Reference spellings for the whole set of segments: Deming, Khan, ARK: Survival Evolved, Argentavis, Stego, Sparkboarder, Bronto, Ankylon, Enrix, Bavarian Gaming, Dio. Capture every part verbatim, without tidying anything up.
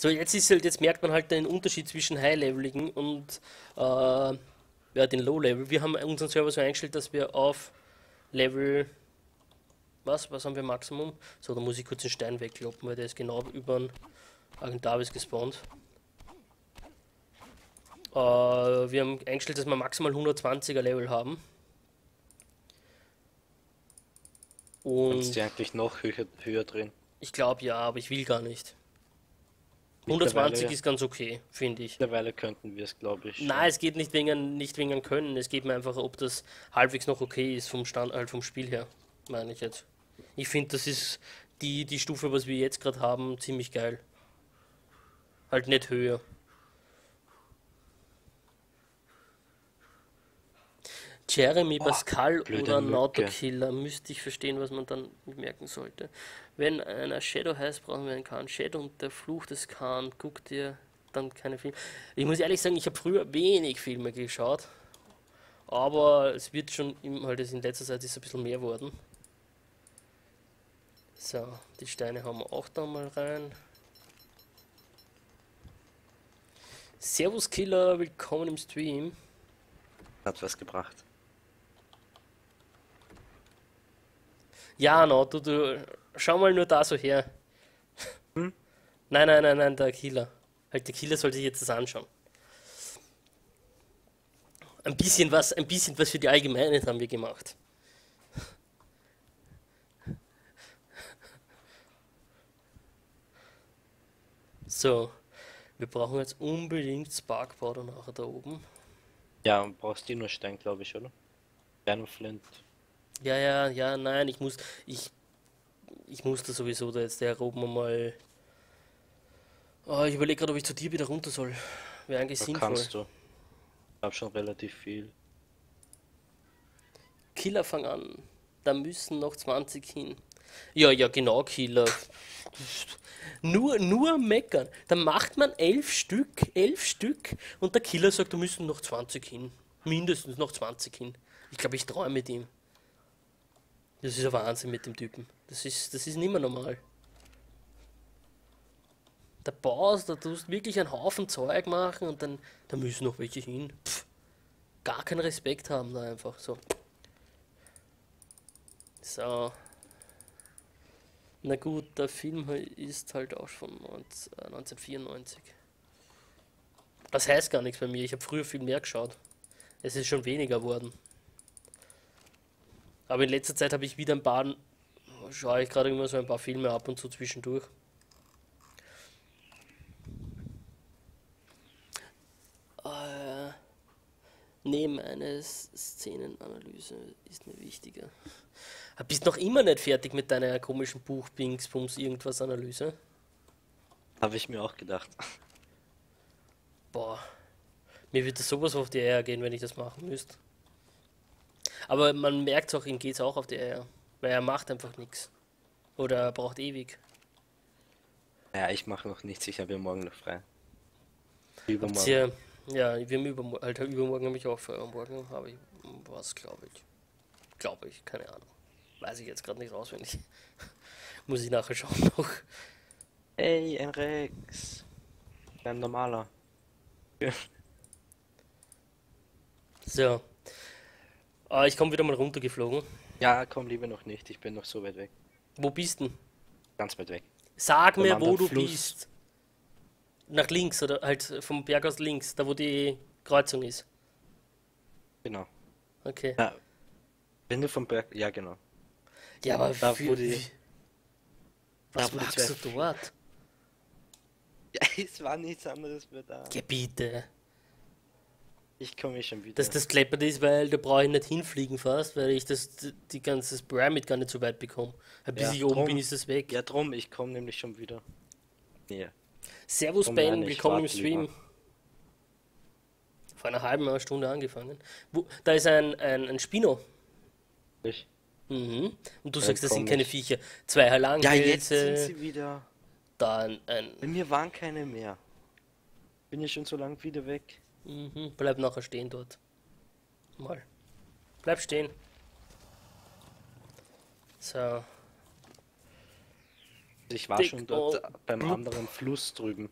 So, jetzt ist halt, jetzt merkt man halt den Unterschied zwischen High-Leveligen und äh, ja, den Low-Level. Wir haben unseren Server so eingestellt, dass wir auf Level, was, was haben wir Maximum? So, da muss ich kurz den Stein wegkloppen, weil der ist genau über den Argentavis gespawnt. Äh, wir haben eingestellt, dass wir maximal hundertzwanziger Level haben. Und ist die eigentlich noch höher, höher drin? Ich glaube ja, aber ich will gar nicht. hundertzwanzig ist ganz okay, finde ich. Mittlerweile könnten wir es, glaube ich. Nein, es geht nicht wegen, nicht wegen Können, es geht mir einfach, ob das halbwegs noch okay ist vom Stand, halt vom Spiel her, meine ich jetzt. Ich finde, das ist die, die Stufe, was wir jetzt gerade haben, ziemlich geil. Halt nicht höher. Jeremy, oh, Pascal oder Nautokiller, müsste ich verstehen, was man dann merken sollte. Wenn einer Shadow heißt, brauchen wir einen Khan. Shadow und der Fluch des Khan, guck dir dann keine Filme. Ich muss ehrlich sagen, ich habe früher wenig Filme geschaut, aber es wird schon, im, halt in letzter Zeit ist ein bisschen mehr worden. So, die Steine haben wir auch da mal rein. Servus Killer, willkommen im Stream. Hat was gebracht. Ja, no, du, du, schau mal nur da so her. Hm? Nein, nein, nein, nein, der Killer. Halt, der Killer sollte sich jetzt das anschauen. Ein bisschen was, ein bisschen was für die Allgemeinheit haben wir gemacht. So, wir brauchen jetzt unbedingt Sparkboarder nachher da oben. Ja, und brauchst du nur Stein, glaube ich, oder? Stein und Flint. Ja, ja, ja, nein, ich muss, ich, ich muss da sowieso da jetzt der oben mal. Oh, ich überlege gerade, ob ich zu dir wieder runter soll. Wäre eigentlich sinnvoll. Kannst du. Ich habe schon relativ viel. Killer, fang an. Da müssen noch zwanzig hin. Ja, ja, genau, Killer. Nur, nur meckern. Dann macht man elf Stück, elf Stück und der Killer sagt, da müssen noch zwanzig hin. Mindestens noch zwanzig hin. Ich glaube, ich träume mit ihm. Das ist ein Wahnsinn mit dem Typen. Das ist, das ist nicht mehr normal. Der Boss, da tust wirklich einen Haufen Zeug machen und dann, da müssen noch welche hin. Pff, gar keinen Respekt haben da einfach. So. So. Na gut, der Film ist halt auch schon neunzehnhundertvierundneunzig. Das heißt gar nichts bei mir. Ich habe früher viel mehr geschaut. Es ist schon weniger worden. Aber in letzter Zeit habe ich wieder ein paar, schaue ich gerade immer so ein paar Filme ab und zu zwischendurch. Äh, neben einer Szenenanalyse ist eine wichtige. Bist noch immer nicht fertig mit deiner komischen Buch-Bings-Bums-Irgendwas-Analyse? Habe ich mir auch gedacht. Boah, mir würde sowas auf die Eier gehen, wenn ich das machen müsste. Aber man merkt auch, ihm geht es auch auf die Eier. Weil er macht einfach nichts. Oder er braucht ewig. Ja, ich mache noch nichts, ich habe ja morgen noch frei. Übermorgen. Ihr, ja, wir haben übermorgen, Alter, übermorgen habe ich auch frei. Morgen habe ich was, glaube ich. Glaube ich, keine Ahnung. Weiß ich jetzt gerade nicht auswendig. Muss ich nachher schauen noch. Ey, Enrix. Ein normaler. So. Ah, ich komme wieder mal runtergeflogen. Ja, komm lieber noch nicht, ich bin noch so weit weg. Wo bist denn? Ganz weit weg. Sag Vom mir, wo du Fluss. bist. Nach links, oder halt vom Berg aus links, da wo die Kreuzung ist. Genau. Okay. Na, wenn du vom Berg, ja genau. Ja, aber da, für, wo die, wie, da, was wo machst du dort? Ja, es war nichts anderes mehr da. Gebiete. Ich komme schon wieder. Dass das kleppert ist, weil da brauche ich nicht hinfliegen fast, weil ich das die, die ganze Pyramid gar nicht so weit bekomme. Bis ja, ich drum, oben bin, ist das weg. Ja drum, ich komme nämlich schon wieder. Ja. Servus drum Ben, willkommen im Stream. Lieber. Vor einer halben Stunde angefangen. Wo, da ist ein, ein, ein Spino. Ich? Mhm. Und du ja, sagst, das sind keine ich. Viecher. Zwei Halang. Ja, jetzt sind sie wieder. Da ein, ein Bei mir waren keine mehr. Bin ja schon so lang wieder weg. Mhm, bleib nachher stehen dort. Mal. Bleib stehen. So. Ich war Dick schon dort beim anderen Fluss drüben.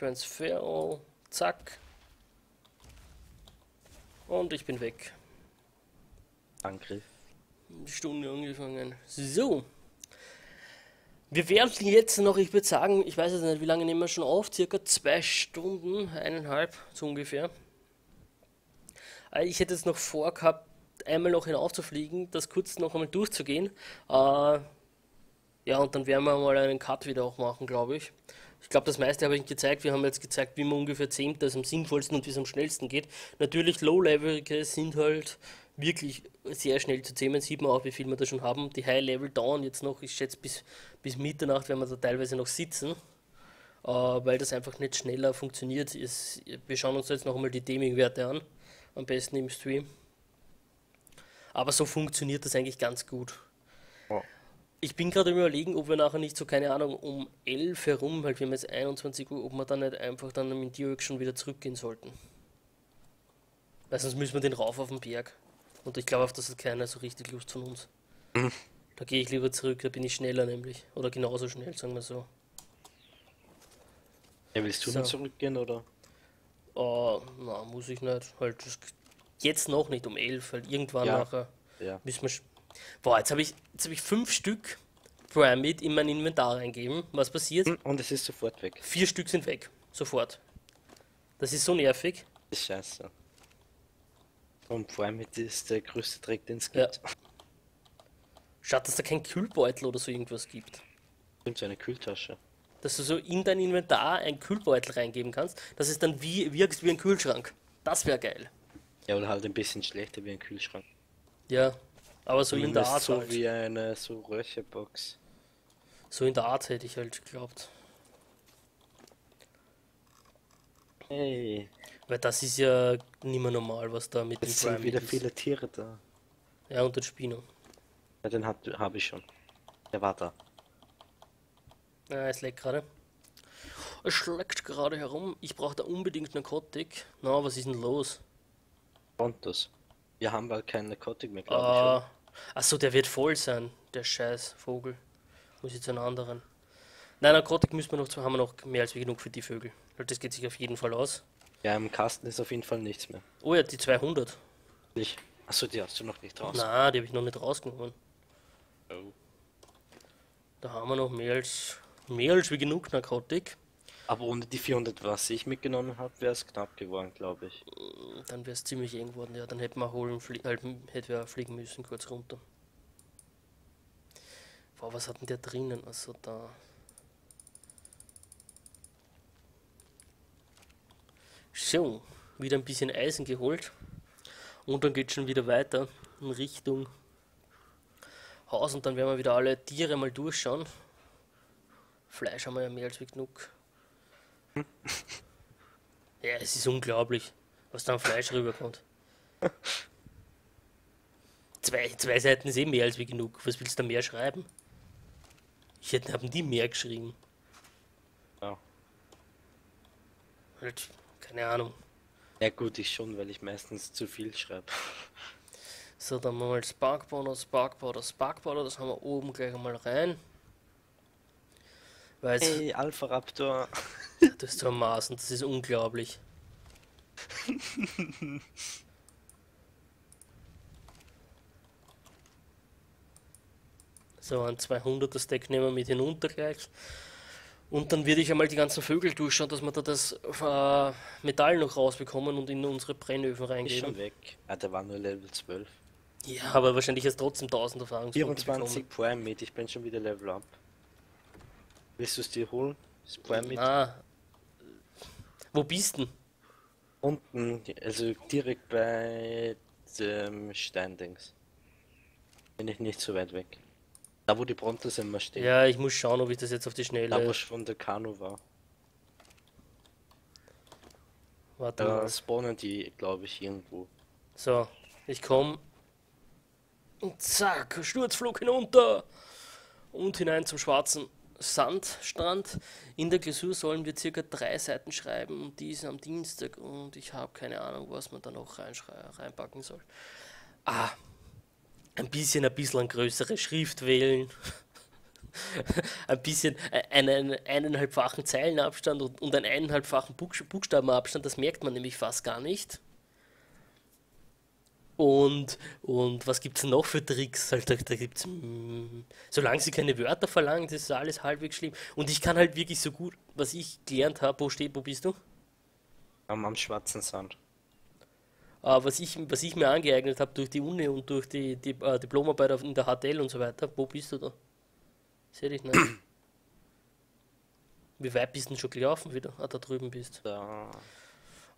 Transfer, oh, zack. Und ich bin weg. Angriff. Die Stunde angefangen. So. Wir werden jetzt noch, ich würde sagen, ich weiß jetzt nicht, wie lange nehmen wir schon auf, circa zwei Stunden, eineinhalb, so ungefähr. Ich hätte jetzt noch vorgehabt, einmal noch hinaufzufliegen, das kurz noch einmal durchzugehen. Äh, ja, und dann werden wir mal einen Cut wieder auch machen, glaube ich. Ich glaube, das meiste habe ich gezeigt. Wir haben jetzt gezeigt, wie man ungefähr zähmt, das am sinnvollsten und wie es am schnellsten geht. Natürlich, Low-Level sind halt wirklich sehr schnell zu zähmen. Sieht man auch, wie viel wir da schon haben. Die High-Level dauern jetzt noch, ich schätze, bis, bis Mitternacht werden wir da teilweise noch sitzen, äh, weil das einfach nicht schneller funktioniert. Es, wir schauen uns jetzt noch einmal die Deming-Werte an, am besten im Stream. Aber so funktioniert das eigentlich ganz gut. Ja. Ich bin gerade überlegen, ob wir nachher nicht so, keine Ahnung, um elf herum, weil wir haben jetzt einundzwanzig Uhr, ob wir dann nicht einfach dann mit Dio schon wieder zurückgehen sollten. Weil sonst müssen wir den rauf auf den Berg. Und ich glaube, auf das hat keiner so richtig Lust von uns. Mhm. Da gehe ich lieber zurück, da bin ich schneller nämlich. Oder genauso schnell, sagen wir so. Ja, willst du so. Dann zurückgehen, oder? Oh, na, muss ich nicht. Halt, jetzt noch nicht um elf, halt irgendwann ja. nachher ja. müssen wir... Boah, jetzt habe ich, hab ich fünf Stück Primate in mein Inventar eingeben. Was passiert? Und es ist sofort weg. Vier Stück sind weg. Sofort. Das ist so nervig. Das ist scheiße. Und Primate ist der größte Dreck, den es gibt. Ja. Schade, dass da kein Kühlbeutel oder so irgendwas gibt. Stimmt, so eine Kühltasche. Dass du so in dein Inventar einen Kühlbeutel reingeben kannst, dass es dann wie, wirkst wie ein Kühlschrank. Das wäre geil. Ja, oder halt ein bisschen schlechter wie ein Kühlschrank. Ja. Aber so in der Art so halt. Wie eine so Röhrchenbox. So in der Art hätte ich halt geglaubt. Hey. Weil das ist ja nicht mehr normal, was da mit dem Prime sind wieder ist. Viele Tiere da. Ja, und den Spino. Ja, den habe hab ich schon. Der war da. Ja, es leckt gerade. Es schlägt gerade herum. Ich brauche da unbedingt Narkotik. Na, no, was ist denn los? Pontus. Wir haben bald keinen Narkotik mehr, glaube ah. ich. Achso, der wird voll sein, der scheiß Vogel. Muss jetzt einen anderen. Nein, Narkotik müssen wir noch, haben wir noch mehr als genug für die Vögel. Das geht sich auf jeden Fall aus. Ja, im Kasten ist auf jeden Fall nichts mehr. Oh ja, die zweihundert. Nicht. Achso, die hast du noch nicht raus. Na, die habe ich noch nicht rausgenommen. Oh. Da haben wir noch mehr als, mehr als wie genug Narkotik. Aber ohne die vierhundert, was ich mitgenommen habe, wäre es knapp geworden, glaube ich. Dann wäre es ziemlich eng geworden, ja. Dann hätten wir holen, halt, hätten wir fliegen müssen, kurz runter. Boah, was hat denn der drinnen? Also da. So, wieder ein bisschen Eisen geholt. Und dann geht es schon wieder weiter in Richtung Haus. Und dann werden wir wieder alle Tiere mal durchschauen. Fleisch haben wir ja mehr als genug. Ja, es ist unglaublich, was da an Fleisch rüberkommt. Zwei, zwei Seiten ist eh mehr als wie genug. Was willst du da mehr schreiben? Ich hätte haben die mehr geschrieben. Ja. Halt, keine Ahnung. Ja gut, ich schon, weil ich meistens zu viel schreibe. So, dann mal Sparkboarder, Sparkboarder, Sparkboarder. Das haben wir oben gleich einmal rein. Weil's hey, Alpha Raptor. Das ist dermaßen, das ist unglaublich. So, ein zweihunderter Stack nehmen wir mit hinunter gleich. Und dann würde ich einmal die ganzen Vögel durchschauen, dass wir da das äh, Metall noch rausbekommen und in unsere Brennöfen reingeben. Ist schon weg. Ah, der war nur Level zwölf. Ja, aber wahrscheinlich ist trotzdem tausend Erfahrungspunkte vierundzwanzig Prime mit, ich bin schon wieder Level up. Willst du es dir holen? Mit. Ah. Wo bist du? Unten, also direkt bei dem Steindings. Bin ich nicht so weit weg. Da wo die Brontos immer stehen. Ja, ich muss schauen, ob ich das jetzt auf die Schnelle... Da wo schon der Kanu war. Warte da mal. Spawnen die, glaube ich, irgendwo. So, ich komme. Und zack, Sturzflug hinunter! Und hinein zum schwarzen Sandstrand. In der Klausur sollen wir circa drei Seiten schreiben und die ist am Dienstag und ich habe keine Ahnung, was man da noch reinpacken soll. Ah, ein bisschen, ein bisschen größere Schrift wählen. ein bisschen einen eineinhalbfachen Zeilenabstand und, und einen eineinhalbfachen Buchstabenabstand, das merkt man nämlich fast gar nicht. Und, und was gibt es noch für Tricks? Halt, da, da gibt's, mm, solange sie keine Wörter verlangt, ist alles halbwegs schlimm. Und ich kann halt wirklich so gut, was ich gelernt habe, wo steht, wo bist du? Am, am schwarzen Sand. Uh, was, ich, was ich mir angeeignet habe durch die Uni und durch die, die uh, Diplomarbeit auf, in der H T L und so weiter. Wo bist du da? Seh dich nicht. Wie weit bist du schon gelaufen wieder? Ah, da drüben bist. Ja.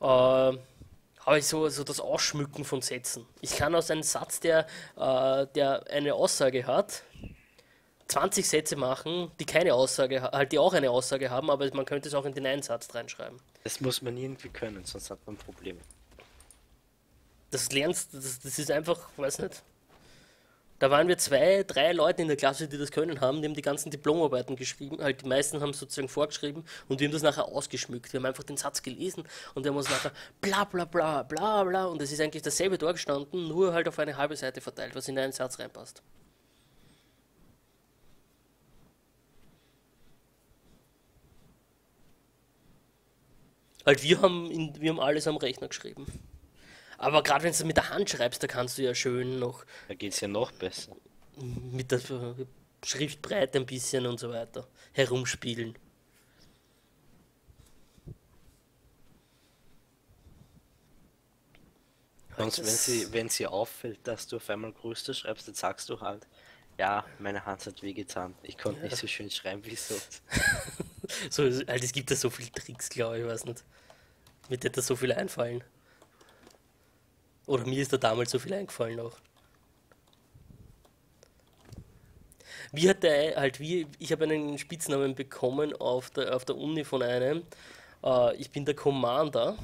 Uh, habe ich so, so das Ausschmücken von Sätzen. Ich kann aus einem Satz, der, äh, der eine Aussage hat, zwanzig Sätze machen, die keine Aussage halt die auch eine Aussage haben, aber man könnte es auch in den einen Satz reinschreiben. Das muss man irgendwie können, sonst hat man Probleme. Das lernst, das, das ist einfach, weiß nicht. Da waren wir zwei, drei Leute in der Klasse, die das können haben, die haben die ganzen Diplomarbeiten geschrieben, halt die meisten haben sozusagen vorgeschrieben und wir haben das nachher ausgeschmückt. Wir haben einfach den Satz gelesen und wir haben uns nachher bla bla bla bla bla und es ist eigentlich dasselbe da gestanden, nur halt auf eine halbe Seite verteilt, was in einen Satz reinpasst. Halt wir haben, in, wir haben alles am Rechner geschrieben. Aber gerade wenn du es mit der Hand schreibst, da kannst du ja schön noch... Da geht es ja noch besser. Mit der Schriftbreite ein bisschen und so weiter herumspielen. Sonst, wenn sie, wenn sie auffällt, dass du auf einmal Grüße schreibst, dann sagst du halt, ja, meine Hand hat wehgetan. Ich konnte ja nicht so schön schreiben wie sonst. so. Also, es gibt ja so viele Tricks, glaube ich, weiß nicht. Mir hätte da so viel einfallen. Oder mir ist da damals so viel eingefallen noch. Wie hat der halt wie ich habe einen Spitznamen bekommen auf der auf der Uni von einem. Äh, ich bin der Commander,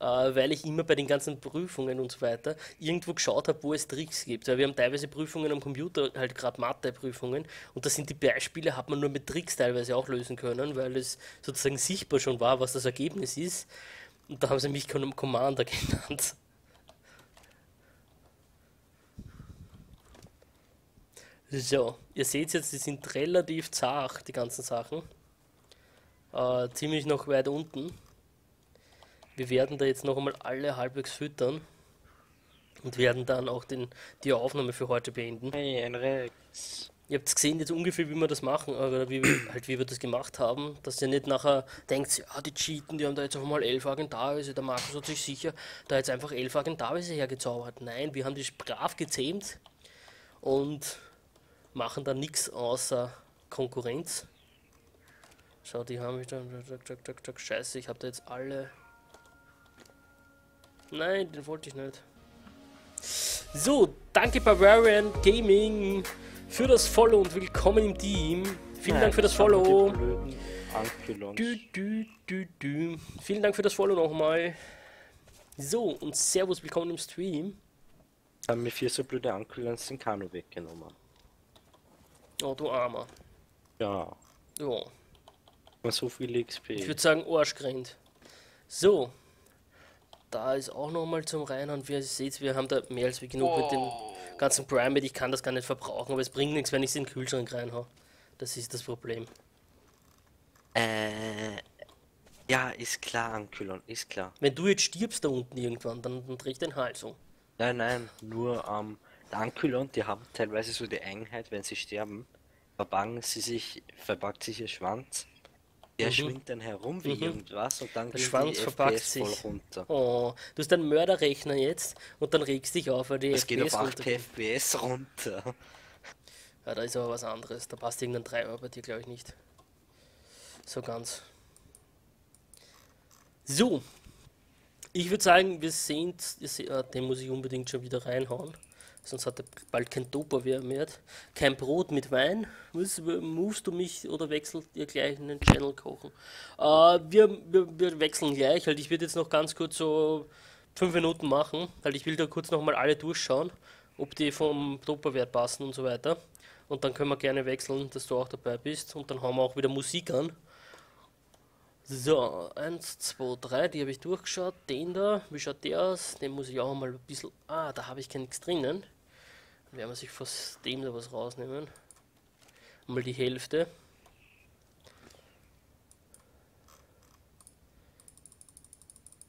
äh, weil ich immer bei den ganzen Prüfungen und so weiter irgendwo geschaut habe, wo es Tricks gibt. Weil wir haben teilweise Prüfungen am Computer, halt gerade Mathe-Prüfungen, und da sind die Beispiele, hat man nur mit Tricks teilweise auch lösen können, weil es sozusagen sichtbar schon war, was das Ergebnis ist. Und da haben sie mich Commander genannt. So, ihr seht jetzt, die sind relativ zart, die ganzen Sachen. Äh, ziemlich noch weit unten. Wir werden da jetzt noch einmal alle halbwegs füttern. Und werden dann auch den, die Aufnahme für heute beenden. Hey, Enrix. Ihr habt gesehen jetzt ungefähr, wie wir das machen, oder wie wir, halt wie wir das gemacht haben, dass ihr nicht nachher denkt, ja, die cheaten, die haben da jetzt auf einmal elf Argentavis, der Markus hat sich sicher da jetzt einfach elf Argentavis hergezaubert. Nein, wir haben die brav gezähmt und machen da nichts außer Konkurrenz. Schau, die haben mich da, scheiße, ich habe da jetzt alle... Nein, den wollte ich nicht. So, danke Bavarian Gaming für das Follow und willkommen im Team. Vielen Nein, Dank für das Follow. Dü, dü, dü, dü. Vielen Dank für das Follow nochmal. So, und Servus, willkommen im Stream. Haben mir vier so blöde Ankylons den Kanu weggenommen. Oh, du Armer. Ja. Ja. So viel X P. Ich würde sagen, Arschgrind. So. Da ist auch nochmal zum Reinhauen. Wie ihr seht, wir haben da mehr als wie genug oh. mit den ganzen Prime, ich kann das gar nicht verbrauchen, aber es bringt nichts, wenn ich es in den Kühlschrank reinhaue. Das ist das Problem. Äh, ja, ist klar, Ankylon, ist klar. Wenn du jetzt stirbst da unten irgendwann, dann, dann drehe ich den Hals um. Nein, nein, nur ähm, Ankylon, die haben teilweise so die Eigenheit, wenn sie sterben, verbargen sie sich, verpackt sich ihr Schwanz, der mhm. schwingt dann herum wie mhm. irgendwas und dann der Schwanz die verpackt F P S sich voll runter. Oh, du hast einen Mörderrechner jetzt und dann regst dich auf, weil die das F P S geht auf acht F P S runter. Ja, da ist aber was anderes. Da passt irgendein Treiber bei dir, glaube ich, nicht. So ganz. So. Ich würde sagen, wir sehen... Ah, den muss ich unbedingt schon wieder reinhauen. Sonst hat er bald kein Dopa mehr. Kein Brot mit Wein. Musst du mich oder wechselt ihr gleich in den Channel kochen? Äh, wir, wir, wir wechseln gleich. Halt, ich werde jetzt noch ganz kurz so fünf Minuten machen. Halt, ich will da kurz nochmal alle durchschauen, ob die vom Dopa-Wert passen und so weiter. Und dann können wir gerne wechseln, dass du auch dabei bist. Und dann haben wir auch wieder Musik an. So, eins, zwei, drei, die habe ich durchgeschaut, den da, wie schaut der aus, den muss ich auch mal ein bisschen, ah, da habe ich kein X drinnen, Werden wir sich vor dem da was rausnehmen. Mal die Hälfte.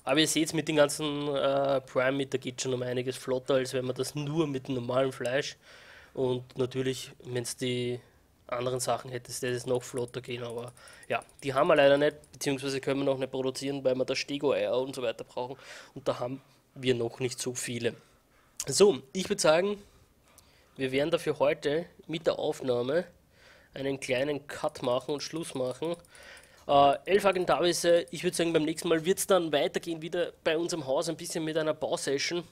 Aber ihr seht, mit den ganzen äh, Prime Meat, da geht schon um einiges flotter, als wenn man das nur mit dem normalen Fleisch. Und natürlich, wenn es die anderen Sachen hättest, das ist noch flotter gehen, aber ja, die haben wir leider nicht, beziehungsweise können wir noch nicht produzieren, weil wir da Stego-Eier und so weiter brauchen. Und da haben wir noch nicht so viele. So, ich würde sagen, wir werden dafür heute mit der Aufnahme einen kleinen Cut machen und Schluss machen. Uh, elf Argentavis, ich würde sagen, beim nächsten Mal wird es dann weitergehen, wieder bei unserem Haus ein bisschen mit einer Bausession,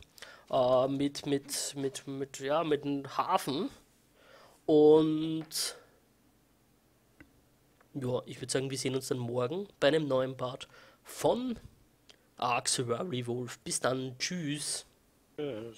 uh, mit, mit, mit, mit, ja, mit einem Hafen und ja, ich würde sagen, wir sehen uns dann morgen bei einem neuen Part von ARK: Survival Evolved. Bis dann, tschüss! Yes.